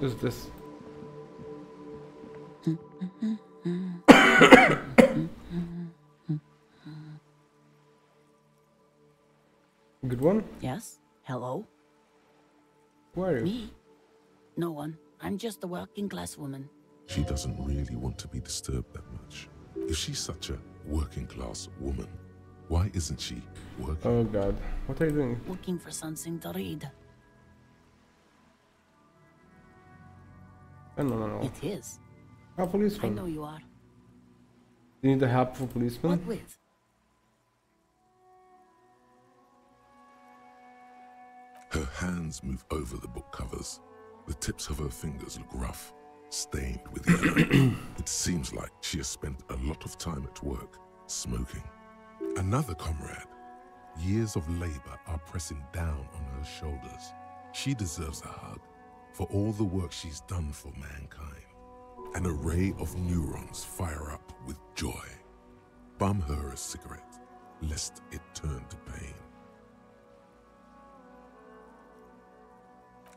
Is this? Good one? Yes. Hello. Who are you? Me? No one. I'm just a working class woman. She doesn't really want to be disturbed that much. If she's such a working class woman, why isn't she working? Oh god. What are you doing? Looking for something to read. No. It is. A policeman. I know you are. You need the help of a policeman? What with? Her hands move over the book covers. The tips of her fingers look rough, stained with yellow. It seems like she has spent a lot of time at work, smoking. Another comrade. Years of labor are pressing down on her shoulders. She deserves a hug for all the work she's done for mankind. An array of neurons fire up with joy. Bum her a cigarette, lest it turn to pain.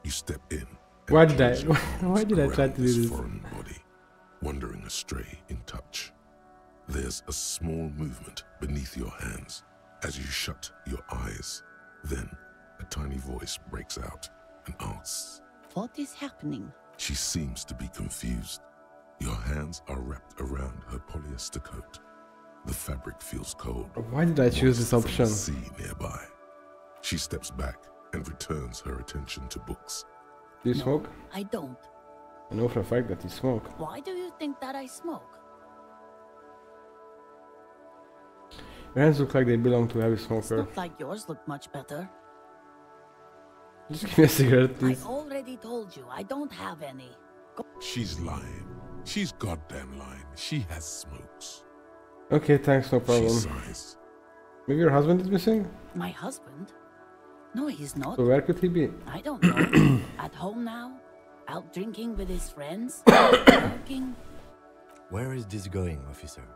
You step in. Why did I try to do this? Foreign body, wandering astray in touch. There's a small movement beneath your hands as you shut your eyes. Then a tiny voice breaks out and asks, "What is happening?" She seems to be confused. Your hands are wrapped around her polyester coat. The fabric feels cold. Why did I choose this option? See nearby. She steps back and returns her attention to books. Do you smoke? I don't. I know for a fact that you smoke. Why do you think that I smoke? Your hands look like they belong to a heavy smoker. It's not like yours look much better. Just give me a cigarette, please. I already told you, I don't have any. She's lying. She's goddamn lying. She has smokes. Okay, thanks, no problem. She sighs. Maybe your husband is missing? My husband? No, he's not. So where could he be? I don't know. At home now? Out drinking with his friends? Working? Where is this going, officer?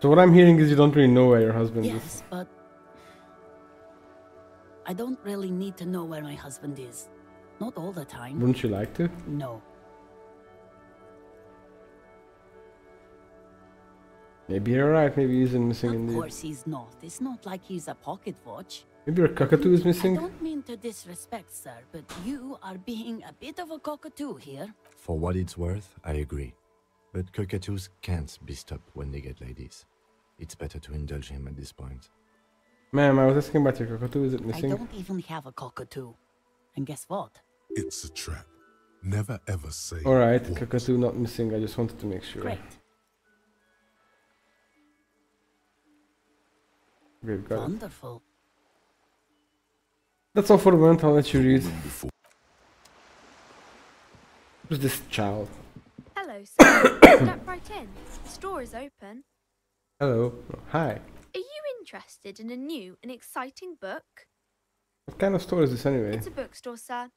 So what I'm hearing is you don't really know where your husband is. Yes, but I don't really need to know where my husband is. Not all the time. Wouldn't you like to? No. Maybe you're right, maybe he's missing indeed. Of course he's not. It's not like he's a pocket watch. Maybe your cockatoo is missing? I don't mean to disrespect, sir, but you are being a bit of a cockatoo here. For what it's worth, I agree. But cockatoos can't be stopped when they get like this. It's better to indulge him at this point. Ma'am, I was asking about your cockatoo. Is it missing? I don't even have a cockatoo. And guess what? It's a trap. Never ever say. Alright, cockatoo not missing. I just wanted to make sure. Great. We've got wonderful. It. That's all for the moment. I'll let you read. Who's this child? Hello, sir. Step right in. The store is open. Hello. Oh, hi. Are you interested in a new and exciting book? What kind of store is this anyway? It's a bookstore, sir.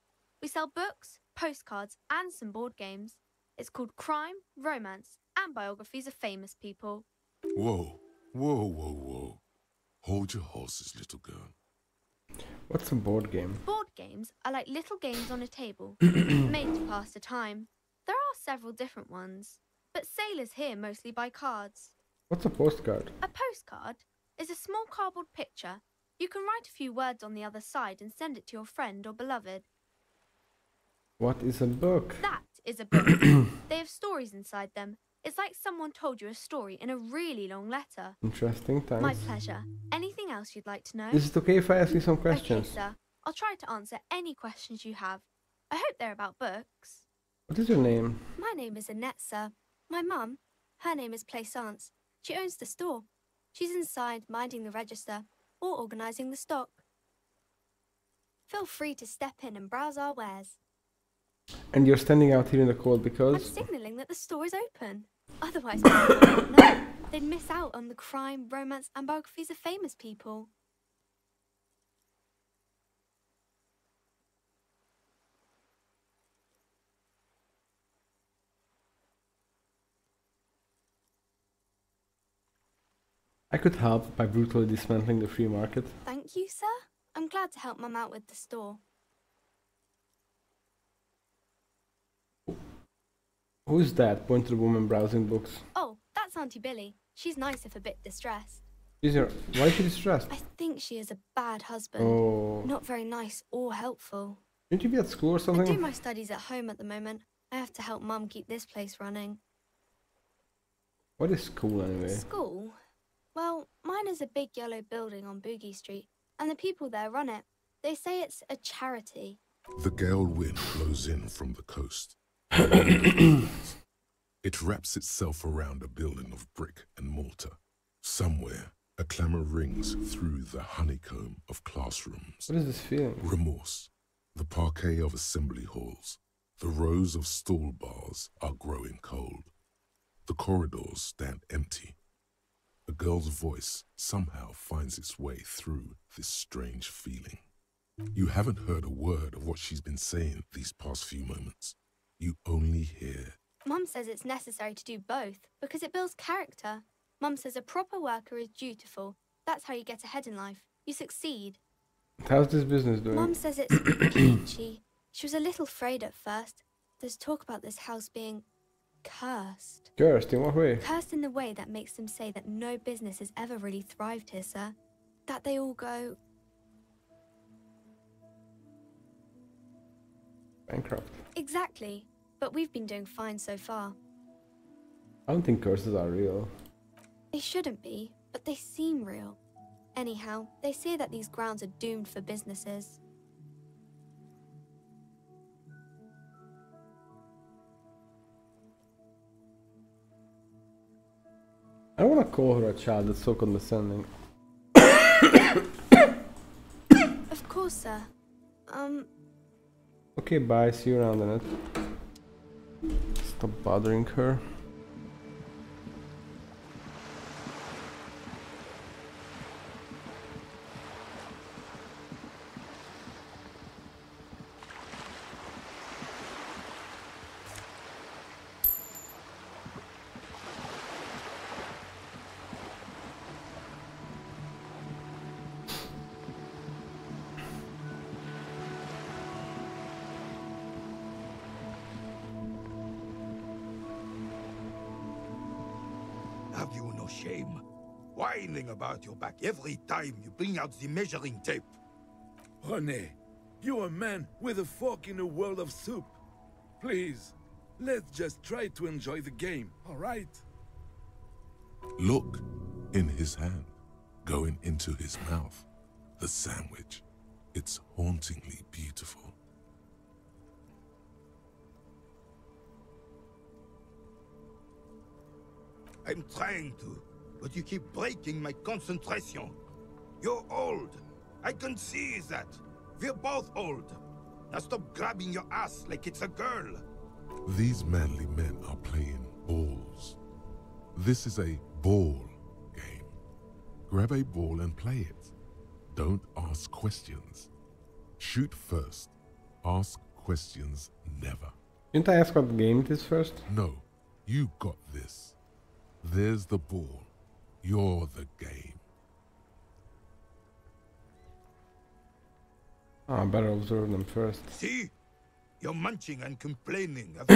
We sell books, postcards, and some board games. It's called Crime, Romance, and Biographies of Famous People. Whoa. Whoa, whoa, whoa. Hold your horses, little girl. What's a board game? Board games are like little games on a table, made to pass the time. There are several different ones, but sailors here mostly buy cards. What's a postcard? A postcard is a small cardboard picture. You can write a few words on the other side and send it to your friend or beloved. What is a book? That is a book. They have stories inside them. It's like someone told you a story in a really long letter. Interesting times. My pleasure. Anything else you'd like to know? Is it okay if I ask you some questions? Okay, sir. I'll try to answer any questions you have. I hope they're about books. What is your name? My name is Annette, sir. My mum, her name is Plaisance. She owns the store. She's inside minding the register or organising the stock. Feel free to step in and browse our wares. And you're standing out here in the cold because? I'm signalling that the store is open. Otherwise, people wouldn't know. They'd miss out on the crime, romance, and biographies of famous people. I could help by brutally dismantling the free market. Thank you, sir. I'm glad to help Mum out with the store. Who's that? Pointed woman browsing books. Oh, that's Auntie Billy. She's nice if a bit distressed. Why is she distressed? I think she is a bad husband. Oh. Not very nice or helpful. Didn't you be at school or something? I do my studies at home at the moment. I have to help Mum keep this place running. What is school anyway? School? Well, mine is a big yellow building on Boogie Street, and the people there run it. They say it's a charity. The gale wind blows in from the coast. It wraps itself around a building of brick and mortar. Somewhere, a clamour rings through the honeycomb of classrooms. What is this feeling? Remorse. The parquet of assembly halls. The rows of stall bars are growing cold. The corridors stand empty. A girl's voice somehow finds its way through this strange feeling. You haven't heard a word of what she's been saying these past few moments. You only hear... Mum says it's necessary to do both because it builds character. Mum says a proper worker is dutiful. That's how you get ahead in life. You succeed. How's this business doing? Mum says it's peachy. She was a little afraid at first. There's talk about this house being cursed. Cursed in what way? Cursed in the way that makes them say that no business has ever really thrived here, sir. That they all go... bankrupt. Exactly. But we've been doing fine so far. I don't think curses are real. They shouldn't be, but they seem real. Anyhow, they say that these grounds are doomed for businesses. I don't want to call her a child, that's so condescending. Of course, sir. Okay, bye, see you around in it. Stop bothering her. Shame, whining about your back every time you bring out the measuring tape. Rene, you're a man with a fork in a world of soup. Please, let's just try to enjoy the game, all right? Look, in his hand, going into his mouth, the sandwich. It's hauntingly beautiful. I'm trying to, but you keep breaking my concentration. You're old. I can see that. We're both old. Now stop grabbing your ass like it's a girl. These manly men are playing balls. This is a ball game. Grab a ball and play it. Don't ask questions. Shoot first. Ask questions never. Didn't I ask what game it is first? No, you got this. There's the ball. You're the game. Oh, I better observe them first. See? You're munching and complaining. I've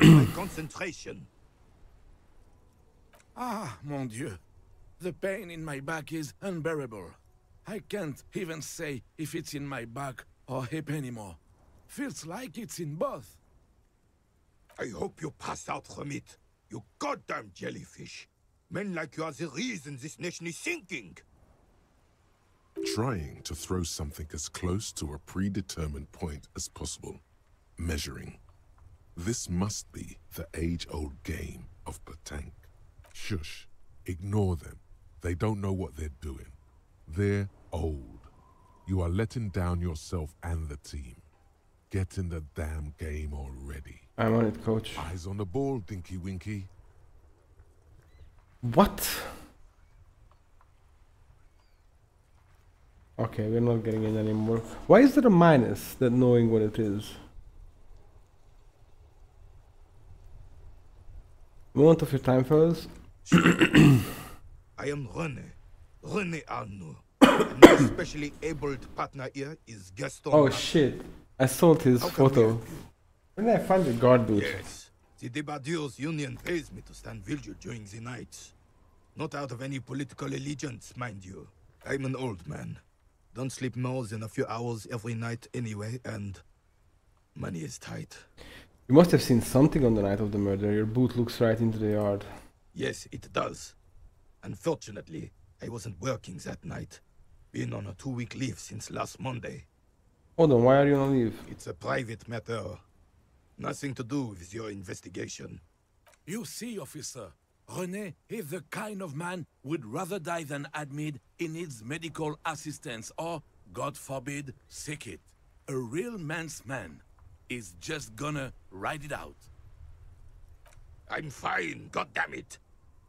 my concentration. Ah, mon Dieu. The pain in my back is unbearable. I can't even say if it's in my back or hip anymore. Feels like it's in both. I hope you pass out from it. You goddamn jellyfish! Men like you are the reason this nation is sinking! Trying to throw something as close to a predetermined point as possible. Measuring. This must be the age-old game of petanque. Shush. Ignore them. They don't know what they're doing. They're old. You are letting down yourself and the team. Get in the damn game already. I'm on it, coach. Eyes on the ball, Dinky Winky. What? Okay, we're not getting in anymore. Why is there a minus that knowing what it is? Moment of your time, fellas. I am Rene Arnoux. And my specially abled partner here is Gaston. Oh shit. I sold his photo. Where did I find the guard boots? Yes, The Debardieu's Union pays me to stand vigil during the nights. Not out of any political allegiance, mind you. I'm an old man. Don't sleep more than a few hours every night anyway, and... money is tight. You must have seen something on the night of the murder. Your boot looks right into the yard. Yes, it does. Unfortunately, I wasn't working that night. Been on a 2-week leave since last Monday. Hold on, why are you on leave? It's a private matter. Nothing to do with your investigation. You see, officer, Rene is the kind of man would rather die than admit he needs medical assistance or, God forbid, sick it. A real man's man is just gonna ride it out. I'm fine, goddammit.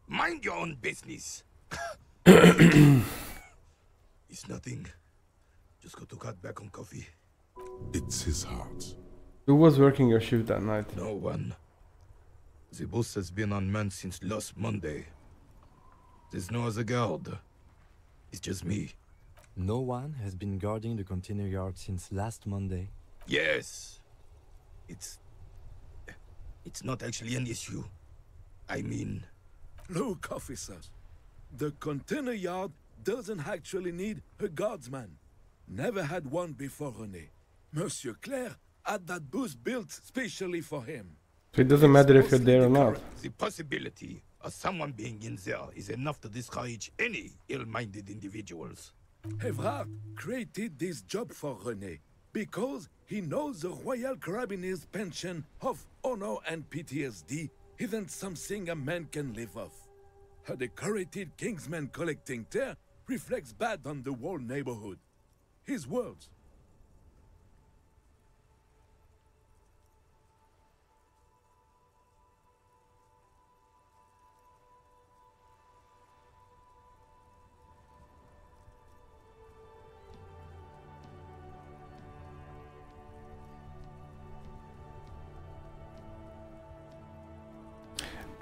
Mind your own business. It's nothing. Just got to cut back on coffee. It's his heart. Who was working your shift that night? No one. The boss has been unmanned since last Monday. There's no other guard. It's just me. No one has been guarding the container yard since last Monday? Yes. It's not actually an issue. I mean... Look, officer. The container yard doesn't actually need a guardsman. Never had one before René. Monsieur Claire had that booth built specially for him. So it doesn't matter if you're there or not. The possibility of someone being in there is enough to discourage any ill-minded individuals. Evrard created this job for René because he knows the Royal Carabinier's pension of honor and PTSD isn't something a man can live off. A decorated kingsman collecting tear reflects bad on the whole neighborhood. His words.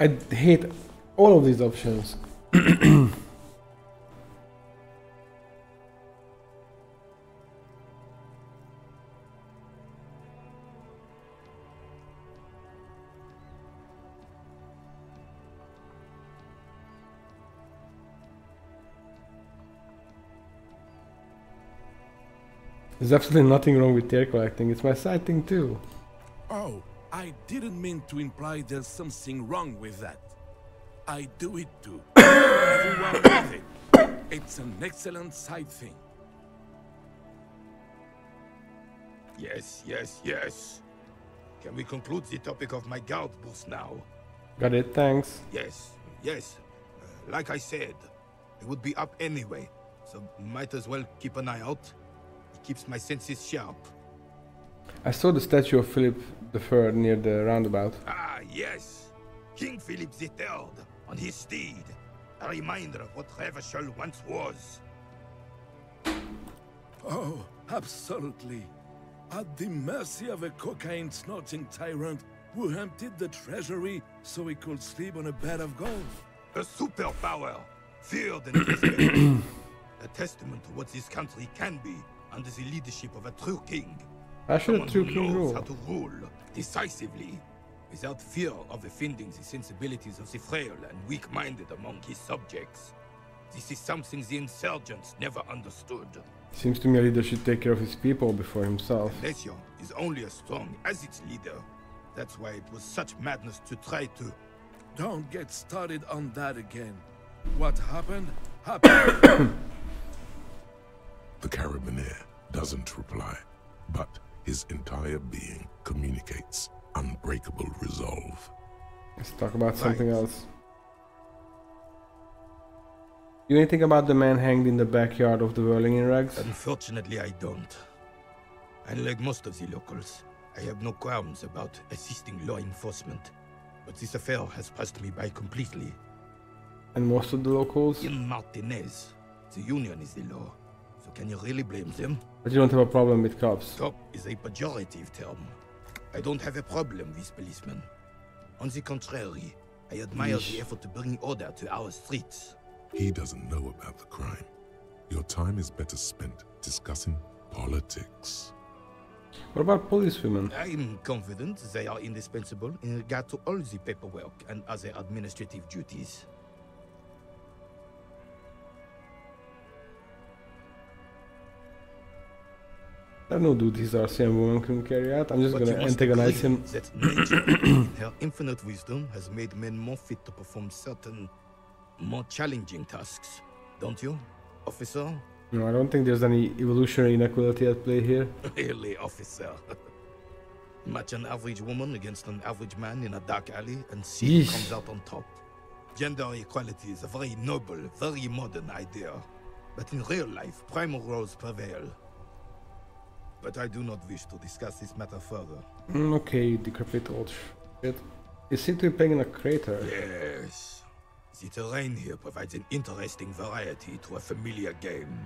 I hate all of these options. There's absolutely nothing wrong with tear collecting, it's my side thing too. Oh. I didn't mean to imply there's something wrong with that. I do it too. Everyone does it. It's an excellent side thing. Yes, yes, yes. Can we conclude the topic of my guard booth now? Got it, thanks. Yes, yes. Like I said, it would be up anyway, so might as well keep an eye out. It keeps my senses sharp. I saw the statue of Philip III near the roundabout. Ah, yes. King Philip III on his steed. A reminder of what Revachel once was. Oh, absolutely. At the mercy of a cocaine-snorting tyrant who emptied the treasury so he could sleep on a bed of gold. A superpower, feared and respected. A testament to what this country can be under the leadership of a true king. I should have knows how to rule decisively, without fear of offending the sensibilities of the frail and weak-minded among his subjects. This is something the insurgents never understood. Seems to me a leader should take care of his people before himself. The nation is only as strong as its leader. That's why it was such madness to try to... Don't get started on that again. What happened, happened. The carabiner doesn't reply, but... his entire being communicates unbreakable resolve. Let's talk about something else. You know anything about the man hanged in the backyard of the whirling in rags? Unfortunately, I don't. Unlike most of the locals, I have no qualms about assisting law enforcement. But this affair has passed me by completely. And most of the locals? In Martinez, the Union is the law. So can you really blame them? But you don't have a problem with cops. Cop is a pejorative term. I don't have a problem with policemen. On the contrary, I admire the effort to bring order to our streets. He doesn't know about the crime. Your time is better spent discussing politics. What about policewomen? I'm confident they are indispensable in regard to all the paperwork and other administrative duties. I don't know, dude, these RCM women can carry out. I'm just going to antagonize him. That nature, her infinite wisdom has made men more fit to perform certain, more challenging tasks. Don't you, officer? No, I don't think there's any evolutionary inequality at play here. Really, officer. Match an average woman against an average man in a dark alley and see who comes out on top. Gender equality is a very noble, very modern idea. But in real life, primal roles prevail. But I do not wish to discuss this matter further. Okay, decrepit old shit. You seem to be playing in a crater. Yes. The terrain here provides an interesting variety to a familiar game.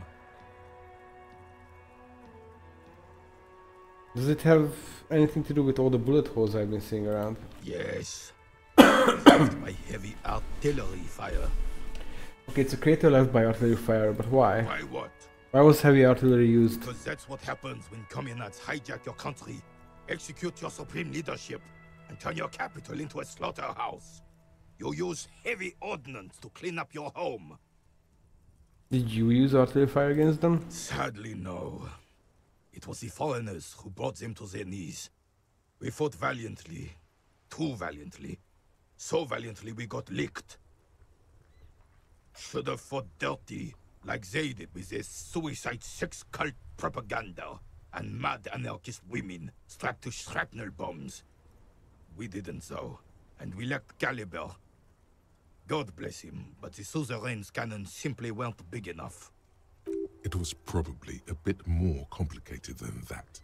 Does it have anything to do with all the bullet holes I've been seeing around? Yes. By heavy artillery fire. Okay, it's a crater left by artillery fire, but why? By what? Why was heavy artillery used? Because that's what happens when communards hijack your country, execute your supreme leadership, and turn your capital into a slaughterhouse. You use heavy ordnance to clean up your home. Did you use artillery fire against them? Sadly, no. It was the foreigners who brought them to their knees. We fought valiantly. Too valiantly. So valiantly we got licked. Should have fought dirty. Like they did with their suicide sex cult propaganda and mad anarchist women strapped to shrapnel bombs. We didn't though, and we lacked caliber. God bless him, but the suzerain's cannons simply weren't big enough. It was probably a bit more complicated than that.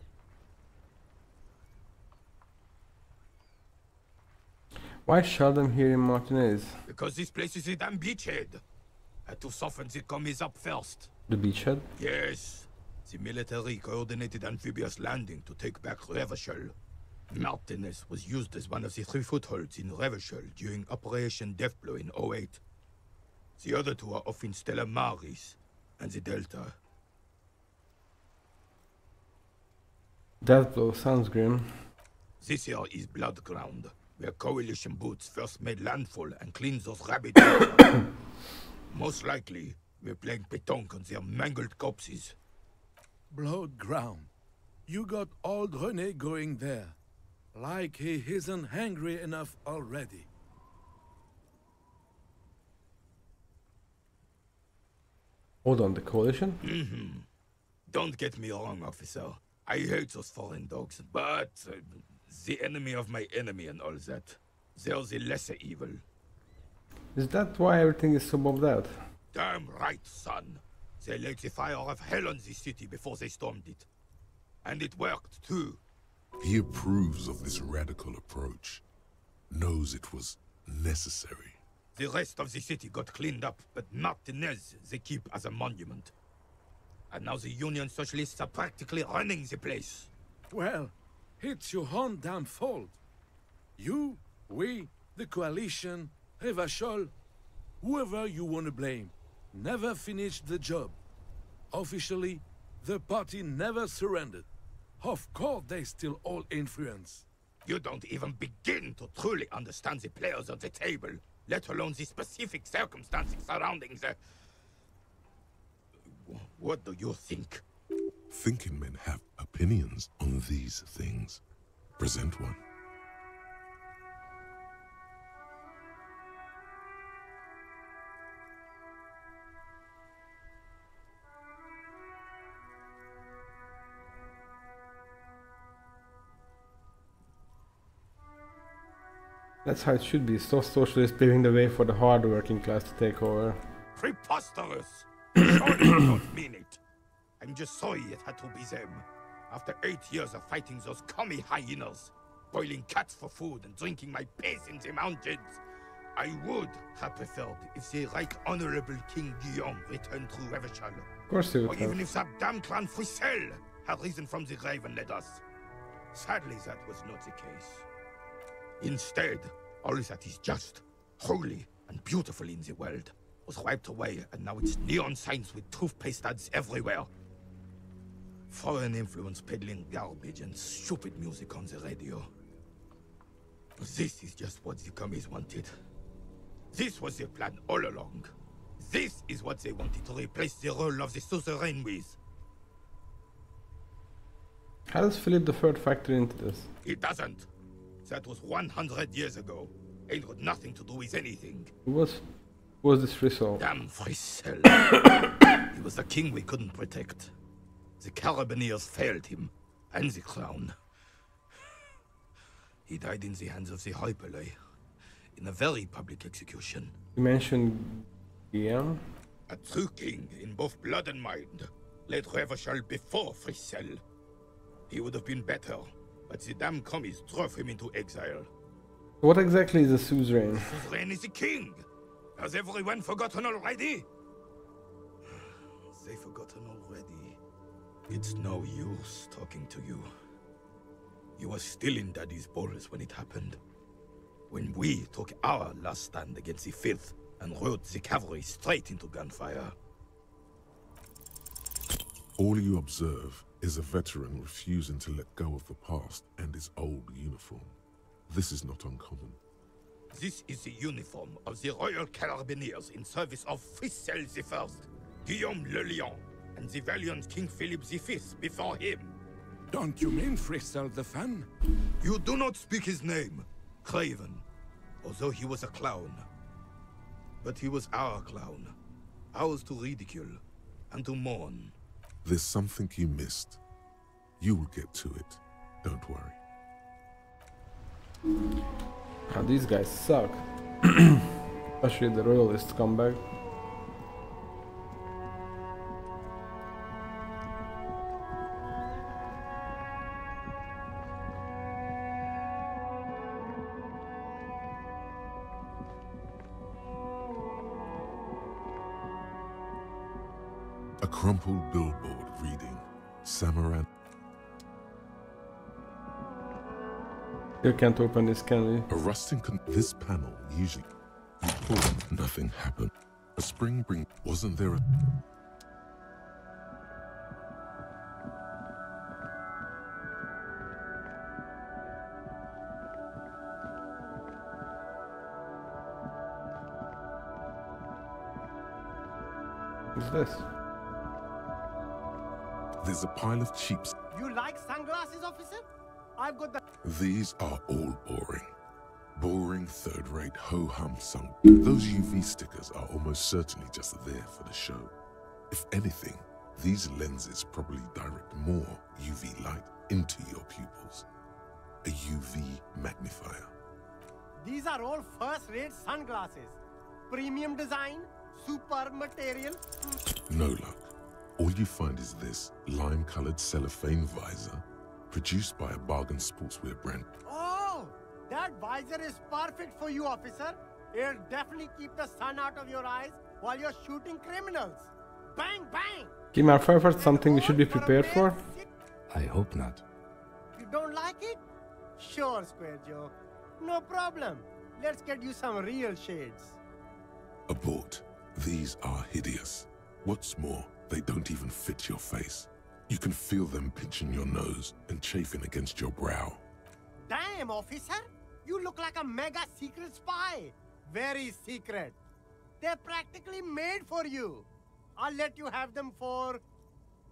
Why shot them here in Martinez? Because this place is a damn beachhead. Had to soften the commies up first. The beachhead? Yes. The military coordinated amphibious landing to take back Revachel. Martinez was used as one of the three footholds in Revachel during Operation Deathblow in 08. The other two are off in Stella Maris and the Delta. Deathblow sounds grim. This here is Blood Ground, where coalition boots first made landfall and cleaned those rabbits. Most likely, we're playing pétanque on their mangled corpses. Blood ground. You got old Rene going there. Like he isn't hungry enough already. Hold on, the coalition? Mm-hmm. Don't get me wrong, officer. I hate those foreign dogs, but the enemy of my enemy and all that. They're the lesser evil. Is that why everything is so bombed out? Damn right, son. They laid the fire of hell on this city before they stormed it. And it worked, too. He approves of this radical approach. Knows it was necessary. The rest of the city got cleaned up, but Martinez they keep as a monument. And now the Union Socialists are practically running the place. Well, it's your own damn fault. You, we, the coalition... Revachol, whoever you want to blame, never finished the job. Officially, the party never surrendered. Of course, they still all influence. You don't even begin to truly understand the players on the table, let alone the specific circumstances surrounding the... What do you think? Thinking men have opinions on these things. Present one. That's how it should be. So socialists paving the way for the hard working class to take over. Preposterous! Surely you don't mean it. I'm just sorry it had to be them. After 8 years of fighting those commie hyenas, boiling cats for food and drinking my piss in the mountains, I would have preferred if the Right Honorable King Guillaume returned to Revachel. Of course he would. Or have. Even if that damn clan Frissel had risen from the grave and led us. Sadly, that was not the case. Instead, all that is just, holy, and beautiful in the world was wiped away, and now it's neon signs with toothpaste ads everywhere. Foreign influence peddling garbage and stupid music on the radio. This is just what the commies wanted. This was their plan all along. This is what they wanted to replace the role of the suzerain with. How does Philip III factor into this? It doesn't. That was 100 years ago. It got nothing to do with anything. Who was this Frissel? Damn Frissel. He was the king we couldn't protect. The carabineers failed him, and the crown. He died in the hands of the Hyperlay, in a very public execution. You mentioned Guillaume? A true king in both blood and mind, led Revachel before Frissel. He would have been better, but the damn commies drove him into exile. What exactly is a suzerain? The suzerain is the king! Has everyone forgotten already? They've forgotten already. It's no use talking to you. You were still in Daddy's balls when it happened. When we took our last stand against the 5th and rode the cavalry straight into gunfire. All you observe is a veteran refusing to let go of the past and his old uniform. This is not uncommon. This is the uniform of the Royal Carabineers in service of Frissel I, Guillaume Le Lion, and the valiant King Philip V before him. Don't you mean Frissel the Fan? You do not speak his name, Craven, although he was a clown. But he was our clown, ours to ridicule and to mourn. There's something you missed. You will get to it, don't worry. Oh, these guys suck. Especially the royalists come back. A crumpled billboard reading Samaran. You can't open this, can you? A rusting this panel usually you pull, nothing happened. A spring bring wasn't there a what's this? There's a pile of cheaps. You like sunglasses, officer? I've got the... These are all boring. Boring, third-rate, ho-hum song. Those UV stickers are almost certainly just there for the show. If anything, these lenses probably direct more UV light into your pupils. A UV magnifier. These are all first-rate sunglasses. Premium design, super material. No luck. All you find is this lime-colored cellophane visor, produced by a bargain sportswear brand. Oh! That visor is perfect for you, officer. It'll definitely keep the sun out of your eyes while you're shooting criminals. Bang, bang! Kim, our firefighters something we should be prepared for? I hope not. You don't like it? Sure, Square Joe. No problem. Let's get you some real shades. Abort. These are hideous. What's more, they don't even fit your face. You can feel them pinching your nose and chafing against your brow. Damn, officer! You look like a mega secret spy! Very secret! They're practically made for you! I'll let you have them for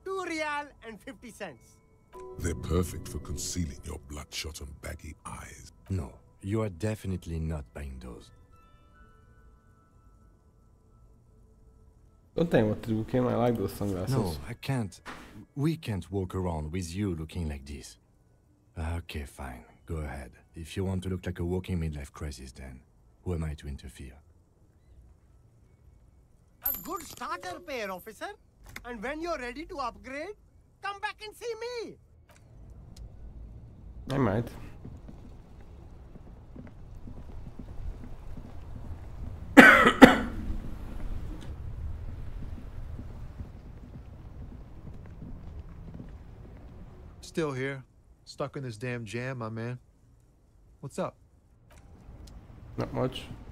$2.50. They're perfect for concealing your bloodshot and baggy eyes. No, you are definitely not buying those. Don't think what to do, Kim. I like those sunglasses. No, I can't. We can't walk around with you looking like this. Okay, fine. Go ahead. If you want to look like a walking midlife crisis, then who am I to interfere? A good starter pair, officer. And when you're ready to upgrade, come back and see me. I might. Still here, stuck in this damn jam, my man. What's up? Not much.